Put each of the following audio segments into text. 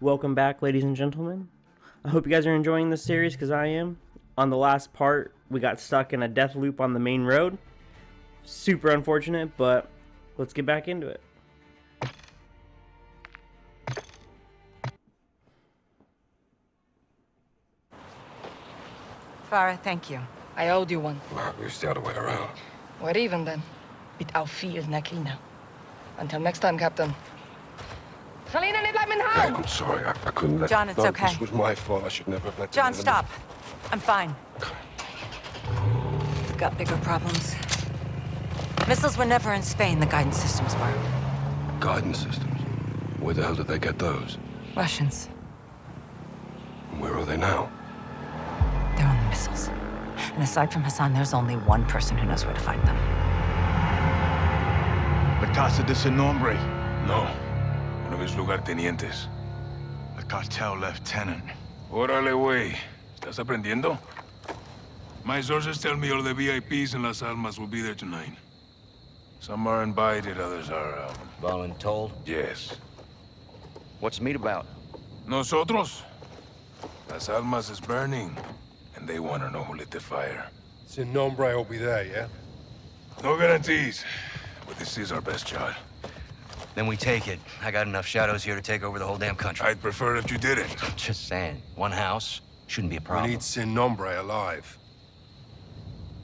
Welcome back, ladies and gentlemen. I hope you guys are enjoying this series, because I am. On the last part, we got stuck in a death loop on the main road. Super unfortunate, but let's get back into it. Farah, thank you. I owed you one. Well, we're still the way around. We're even then. Mit auf Wiedersehen. Until next time, Captain. Selena, let me know. I'm sorry, I couldn't let John, it's no, okay. This was my fault. I should never have let John, stop. I'm fine. Okay. We've got bigger problems. Missiles were never in Spain, the guidance systems were. Guidance systems? Where the hell did they get those? Russians. Where are they now? They're on the missiles. And aside from Hassan, there's only one person who knows where to find them. La Casa de Sin Nombre. No. One of his lugartenientes. A cartel lieutenant. Orale, wey. ¿Estás aprendiendo? My sources tell me all the VIPs in Las Almas will be there tonight. Some are invited, others are... voluntold? Yes. What's the meet about? Nosotros? Las Almas is burning, and they want to know who lit the fire. Sin Nombre will be there, yeah? No guarantees. But this is our best shot. Then we take it. I got enough shadows here to take over the whole damn country. I'd prefer if you did it. Just saying. One house shouldn't be a problem. We need Sin Nombre alive.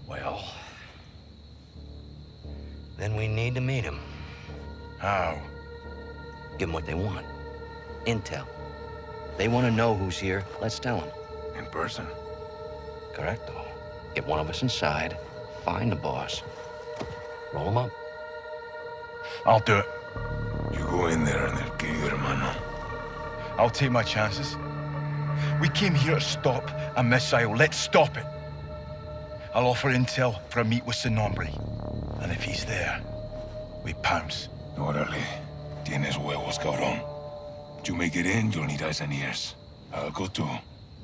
Well... then we need to meet him. How? Give them what they want. Intel. They want to know who's here. Let's tell them. In person? Correcto. Get one of us inside, find the boss, roll him up. I'll do it. You go in there and they'll kill you, hermano. I'll take my chances. We came here to stop a missile. Let's stop it. I'll offer intel for a meet with Sin Nombre. And if he's there, we pounce. Orale. Tienes huevos, cabrón. You make it in, you'll need eyes and ears. I'll go too.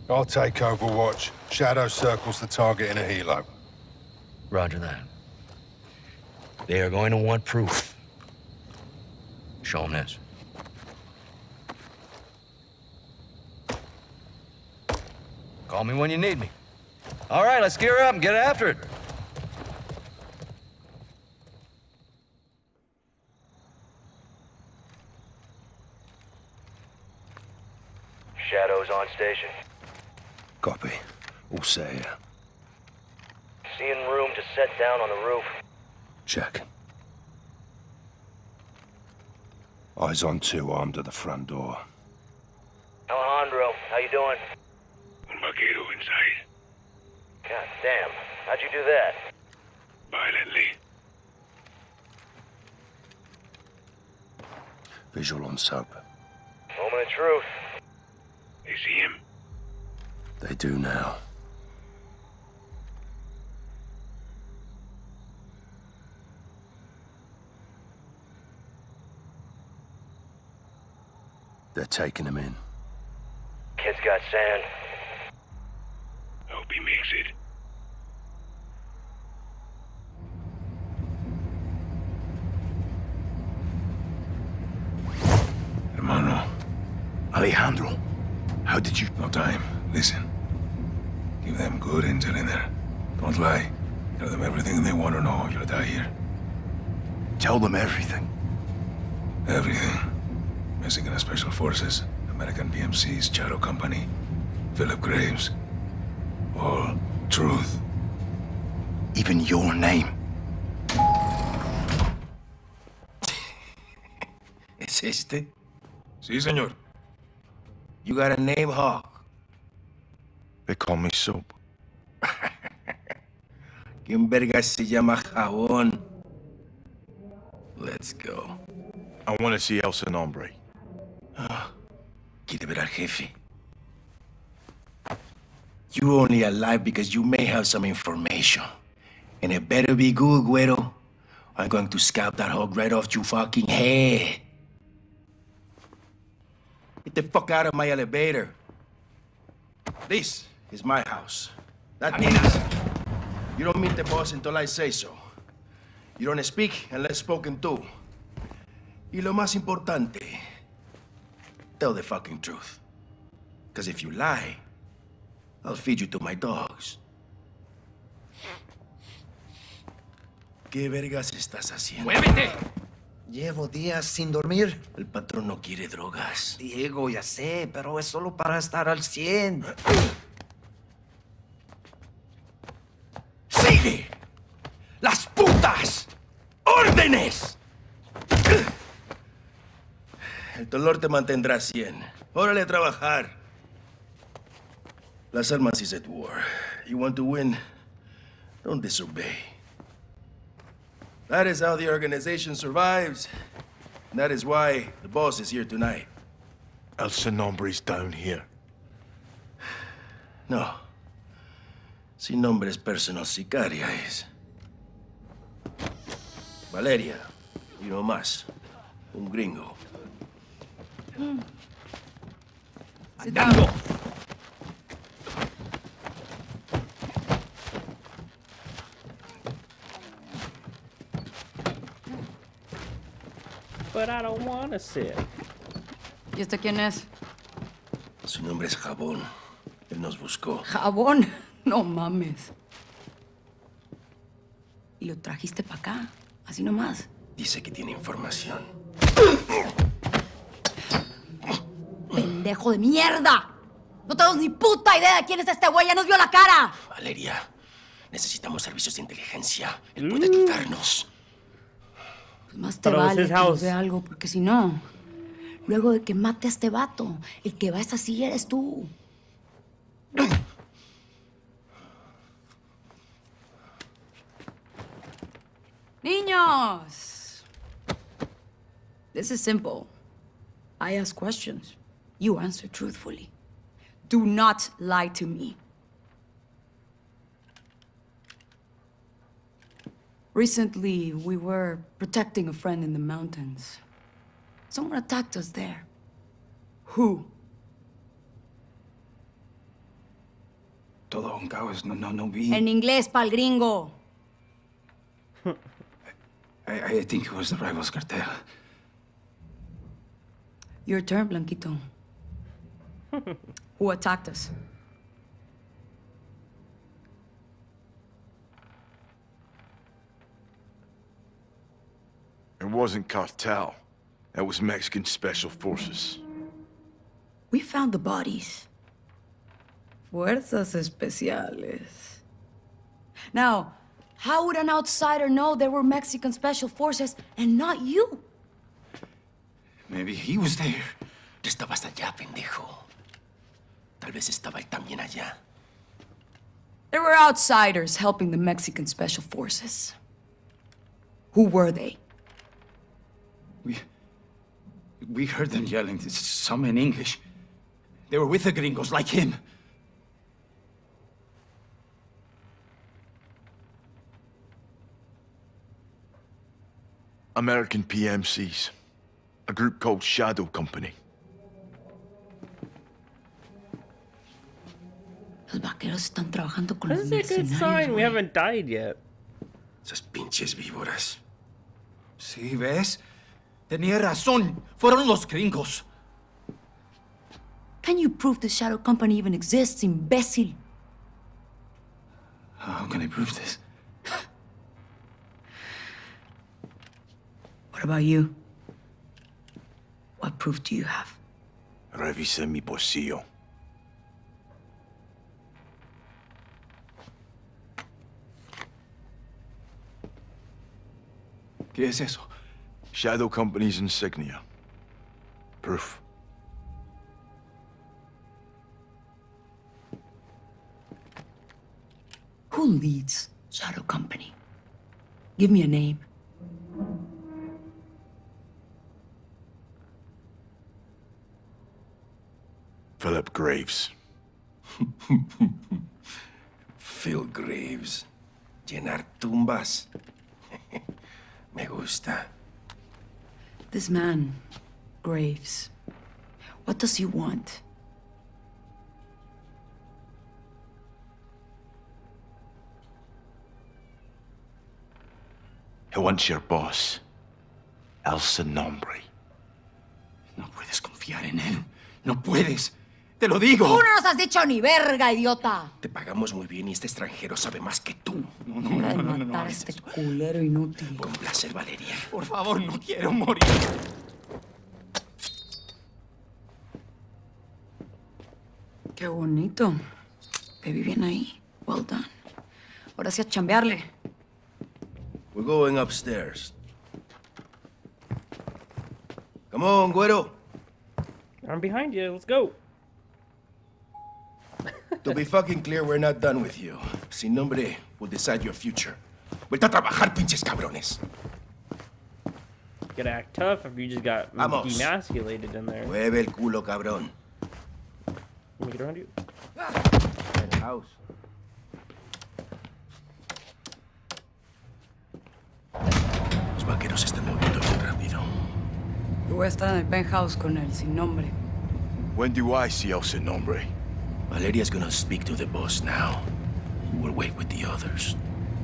I'll take overwatch. Shadow circles the target in a helo. Roger that. They are going to want proof. Show them this. Call me when you need me. All right, let's gear up and get after it. Shadows on station. Copy. All set here. Seeing room to set down on the roof. Check. Eyes on two, armed at the front door. Alejandro, how you doing? Un vaquero inside. God damn. How'd you do that? Violently. Visual on Soap. Moment of truth. They see him? They do now. They're taking him in. Kid's got sand. Hope he makes it. Hermano. Alejandro. How did you... No time. Listen. Give them good intel in there. Don't lie. Tell them everything they want to know. You'll die here. Tell them everything. Everything. Mexican Special Forces, American BMC's Shadow Company, Philip Graves. All truth. Even your name. ¿Es este? Sí, señor. You got a name, Hawk? They call me Soap. ¿Quién verga se llama Jabón? Let's go. I want to see El Sin Nombre. Quiere ver al jefe. You only alive because you may have some information. And it better be good, güero. I'm going to scalp that hog right off your fucking head. Get the fuck out of my elevator. This is my house. That means you don't meet the boss until I say so. You don't speak unless spoken to. Y lo más importante, Tell the fucking truth. Because if you lie, I'll feed you to my dogs. ¿Qué vergas estás haciendo? ¡Muévete! Llevo días sin dormir. El patrón no quiere drogas. Diego, ya sé, pero es solo para estar al 100. ¡Sigue! ¡Las putas! ¡Órdenes! El dolor te mantendrá a 100. Órale a trabajar. Las Almas is at war. You want to win? Don't disobey. That is how the organization survives. And that is why the boss is here tonight. El Sin Nombre is down here. No. Sin Nombre's personal Sicaria is. Valeria, you know más. Un gringo. Sit down. But I don't want to sit. ¿Y este quién es? Su nombre es Jabón. Él nos buscó. ¿Jabón? No mames. ¿Y lo trajiste para acá? Así nomás. Dice que tiene información. ¡Pendejo de mierda! No tenemos ni puta idea de quién es este güey. Ya nos vio la cara. Valeria, necesitamos servicios de inteligencia. Él puede ayudarnos. Pues más te vale que nos vea algo, porque si no, luego de que mate a este vato, el que va a esta silla eres tú. Niños, this is simple. I ask questions, you answer truthfully. Do not lie to me. Recently, we were protecting a friend in the mountains. Someone attacked us there. Who? Todo un caos, no vi. En inglés, pal gringo. I think it was the rivals cartel. Your turn, Blanquito. Who attacked us? It wasn't cartel. That was Mexican Special Forces. We found the bodies. Fuerzas Especiales. Now, how would an outsider know there were Mexican Special Forces and not you? Maybe he was there. Tú estabas allá, pendejo. Tal vez estaba él también allá. There were outsiders helping the Mexican Special Forces. Who were they? We heard them yelling, some in English. They were with the gringos, like him. American PMCs. A group called Shadow Company. This is a good sign we haven't died yet. Esas pinches víboras. ¿Sí ves? Tenía razón. Fueron los gringos. Can you prove the Shadow Company even exists, imbécil? How can I prove this? What about you? What proof do you have? Revisé mi bolsillo. ¿Qué es eso? Shadow Company's insignia. Proof. Who leads Shadow Company? Give me a name. Philip Graves. Phil Graves. Llenar tumbas. Me gusta. This man, Graves, what does he want? He wants your boss, El Sin Nombre. No puedes confiar. confiar en él. No puedes. ¡Te lo digo! ¡Tú no nos has dicho ni verga, idiota! Te pagamos muy bien y este extranjero sabe más que tú. No. Este culero inútil. Con placer, Valeria. Por favor, no quiero morir. Qué bonito. Te vi bien ahí. Well done. Ahora sí a chambearle. We're going upstairs. Come on, güero. I'm behind you. Let's go. To be fucking clear, we're not done with you. Sin Nombre will decide your future. Vuelta a trabajar, pinches cabrones. You gotta act tough if you just got demasculated in there. Mueve el culo, cabrón. Let me get around you. In the house. Los vaqueros están moviendo muy rápido. Yo voy a estar en el penthouse con el Sin Nombre. When do I see El Sin Nombre? Valeria's gonna speak to the boss now. We'll wait with the others.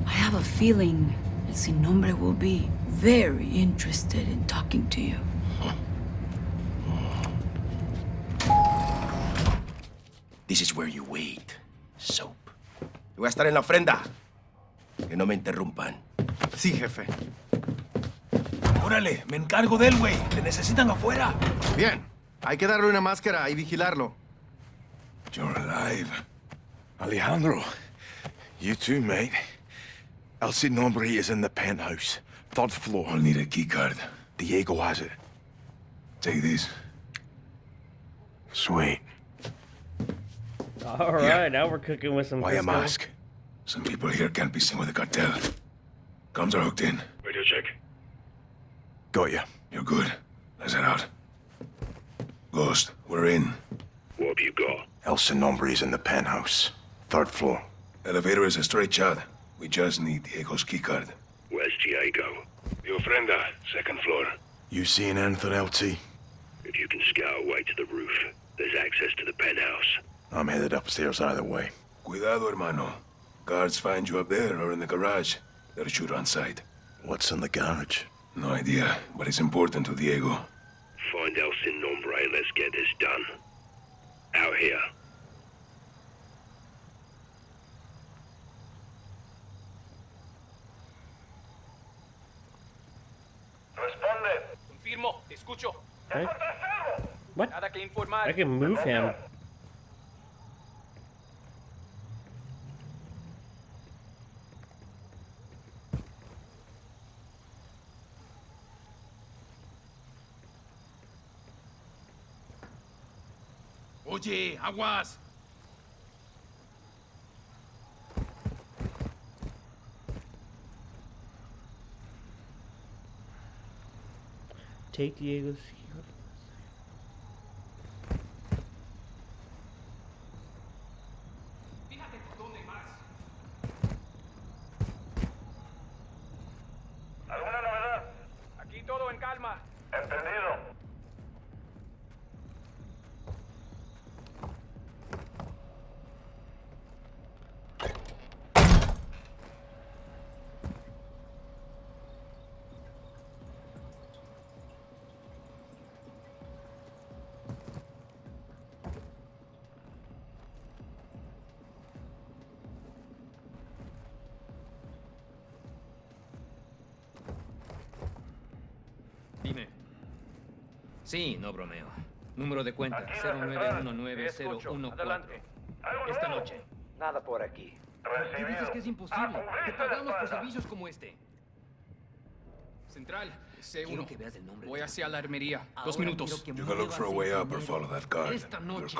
I have a feeling El Sin Nombre will be very interested in talking to you. This is where you wait, Soap. Voy a estar en la ofrenda. Que no me interrumpan. Sí, jefe. Órale, me encargo del güey. Te necesitan afuera. Bien. Hay que darle una máscara y vigilarlo. You're alive. Alejandro, you too, mate. El Sin Nombre is in the penthouse, 3rd floor. I'll need a key card. Diego has it. Take these. Sweet. All right, now we're cooking with some Why Crisco. A mask? Some people here can't be seen with the cartel. Comms are hooked in. Radio check. Got you. You're good. Let's head out. Ghost, we're in. Where have you got? El Sin Nombre is in the penthouse, 3rd floor. Elevator is a straight shot. We just need Diego's keycard. Where's Diego? The ofrenda, 2nd floor. You seeing anything, LT? If you can scout away to the roof, there's access to the penthouse. I'm headed upstairs either way. Cuidado, hermano. Guards find you up there or in the garage. They'll shoot on sight. What's in the garage? No idea, but it's important to Diego. Find El Sin Nombre and let's get this done. Out here. Responde. Confirmo. Escucho. Okay. What? I can move him. Oye, aguas. Take Diego's. Sí, no bromeo. Número de cuenta, 09190114. Esta noche. Nada por aquí. ¿Qué dices que es imposible? Te pagamos por servicios como este. Central, C1. Quiero que veas el nombre. Voy hacia la armería. 2 minutos. You can look for a way up or follow that guard. Esta noche.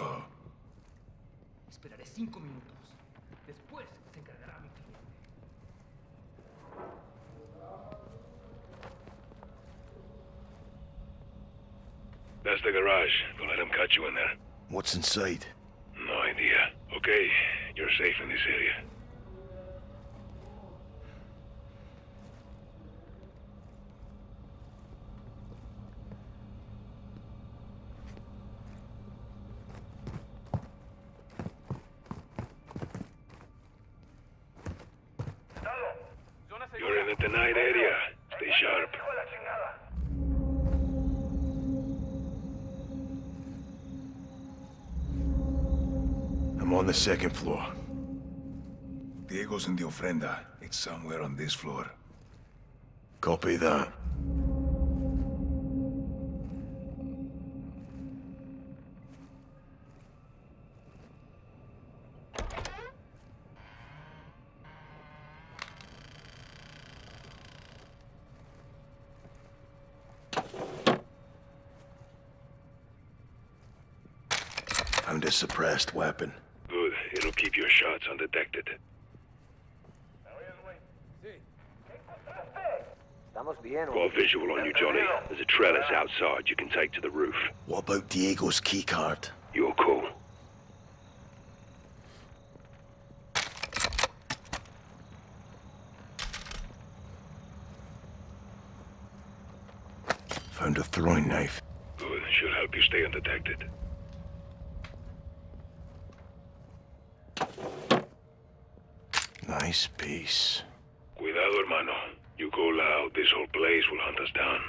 Esperaré 5 minutos. Después se encargará mi cliente. That's the garage. Don't let them catch you in there. What's inside? No idea. Okay, you're safe in this area. You're in the denied area. Stay sharp. on the second floor. Diego's in the ofrenda. It's somewhere on this floor. Copy that. Found a suppressed weapon. Good. It'll keep your shots undetected. Got a visual on you, Johnny. There's a trellis outside you can take to the roof. What about Diego's keycard? Your call. Found a throwing knife. Good. Should help you stay undetected. Nice piece. Cuidado, hermano. You go loud, this whole place will hunt us down.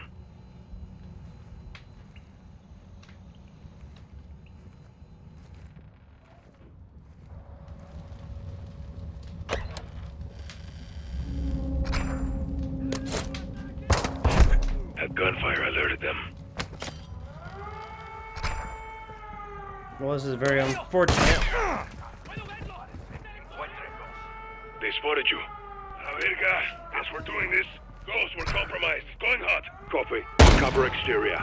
That gunfire alerted them. Well, this is very unfortunate. They spotted you. As we're doing this, Ghosts were compromised. Going hot. Copy. Cover exterior.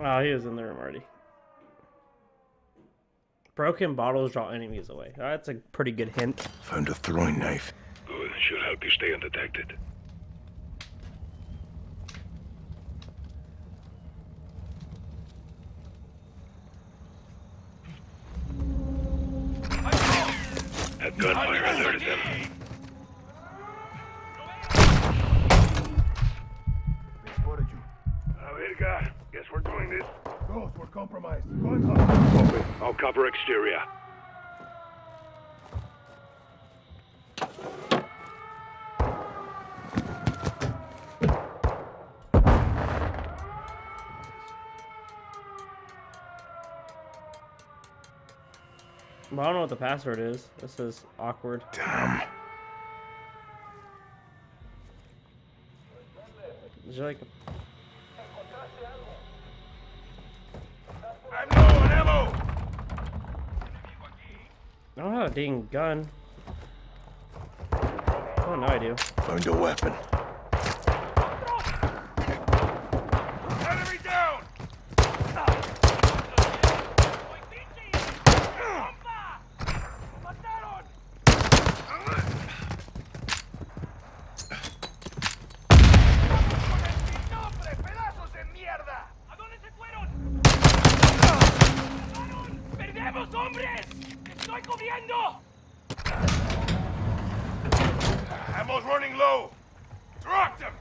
Oh, he is in the room already. Broken bottles draw enemies away. Oh, that's a pretty good hint. Found a throwing knife. Good. Should help you stay undetected. That gunfire alerted them. They spotted you. Verga. Guess we're doing this. Ghosts were compromised. Going up. Copy. I'll cover exterior. I don't know what the password is. This is awkward. Damn. Is there like a... I'm low on ammo. I don't have a dang gun. Oh, no, I do. Found a weapon. Ammo's running low. Drop them.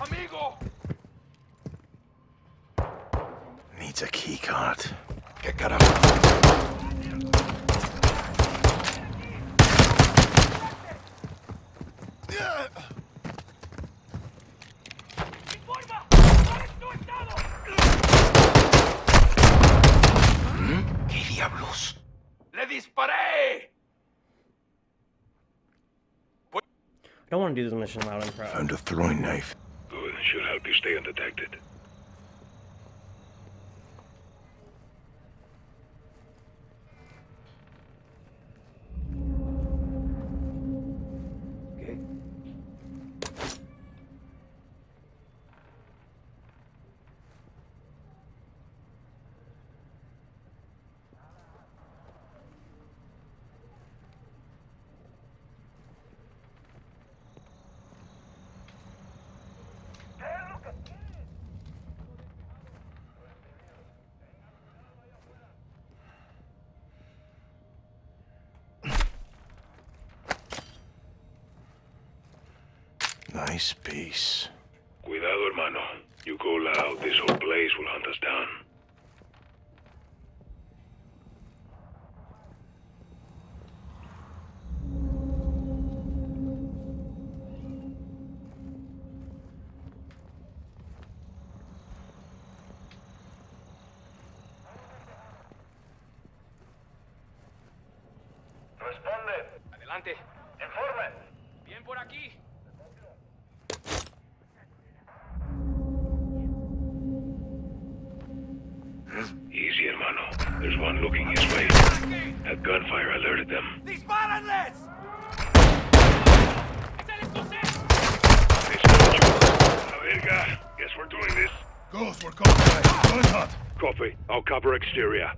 Amigo. Needs a key card. Get cut up. I don't want to do this mission loud and proud. Found a throwing knife. Good. Should help you stay undetected. Okay. Nice piece. Cuidado, hermano. You go loud, this whole place will hunt us down. Adelante. En forma. Bien por aquí. Easy, hermano. There's one looking his way. That gunfire alerted them. ¡Dispárenles! Guess we're doing this. Ghost, we're caught. Gun hot. Copy. I'll cover exterior.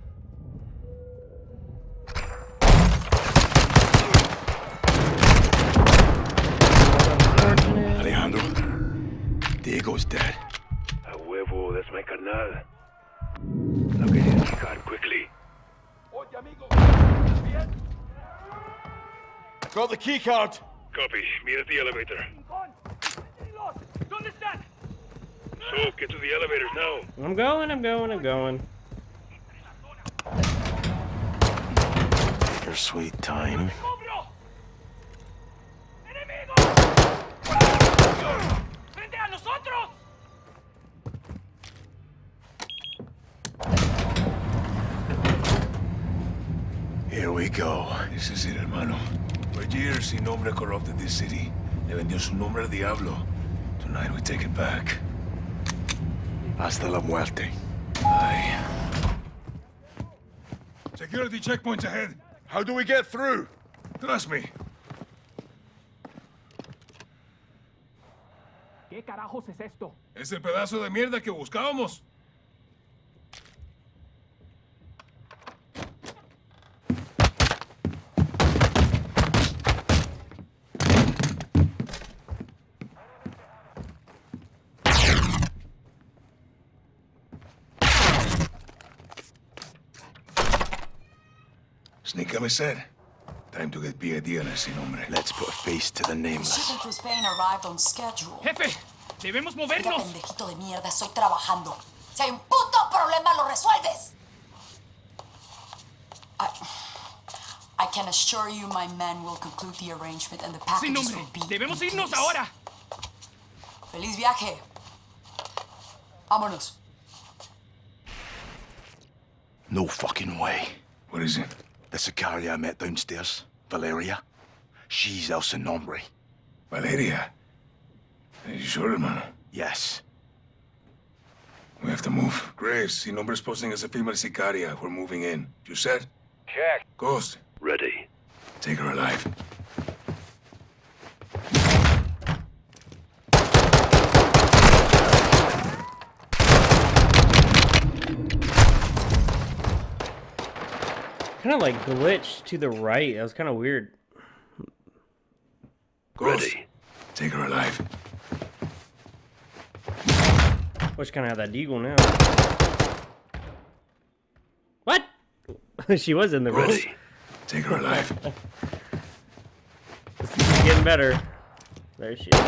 Alejandro, Diego's dead. A huevo, that's my canal. Locate his card quickly. Oye, amigo. I got the key card. Copy. Meet at the elevator. So, get to the elevators now. I'm going. Your sweet time. Here we go. This is it, hermano. For years, Sin Nombre corrupted this city. Le vendió su nombre al diablo. Tonight we take it back. Hasta la muerte. Aye. Security checkpoints ahead. How do we get through? Trust me. ¿Qué carajos es esto? Es el pedazo de mierda que buscábamos. Sneak up, I said. Time to get B.I.D. El Sin Nombre. Let's put a face to the nameless. The shipment to Spain arrived on schedule. Jefe, debemos movernos. Pendejito de mierda, estoy trabajando. Si hay un puto problema, lo resuelves. I can assure you, my men will conclude the arrangement and the packages will be. Debemos irnos ahora. Feliz viaje. Vámonos. No fucking way. What is it? The Sicaria I met downstairs, Valeria. She's El Sin Nombre. Valeria? Are you sure, hermano? Yes. We have to move. Graves, Sin Nombre's posting as a female Sicaria. We're moving in. You said? Check. Ghost. Ready. Take her alive. Kind of like glitched to the right. That was kind of weird. Ready. Take her alive. Well, she's gonna have that deagle now. What? She was in the room. Ready. Take her alive. This is getting better. There she is.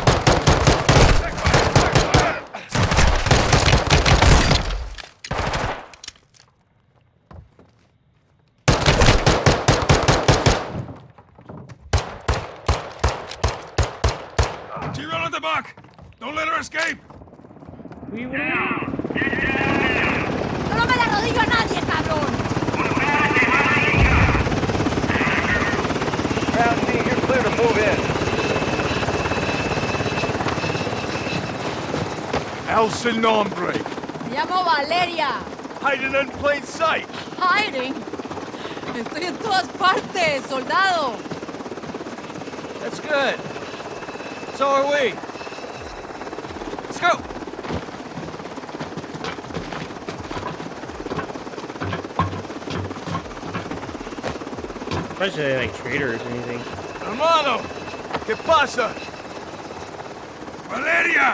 Don't let her escape. We will. No me la rodillo a nadie, cabrón. Ground team, you're clear to move in. El Sin Nombre. Me llamo Valeria. Hiding in plain sight. Hiding? Estoy en todas partes, soldado. That's good. So are we. Let's go! Especially like traitors or anything. Armando! ¿Qué pasa? Valeria!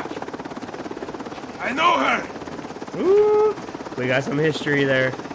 I know her! Ooh! We got some history there.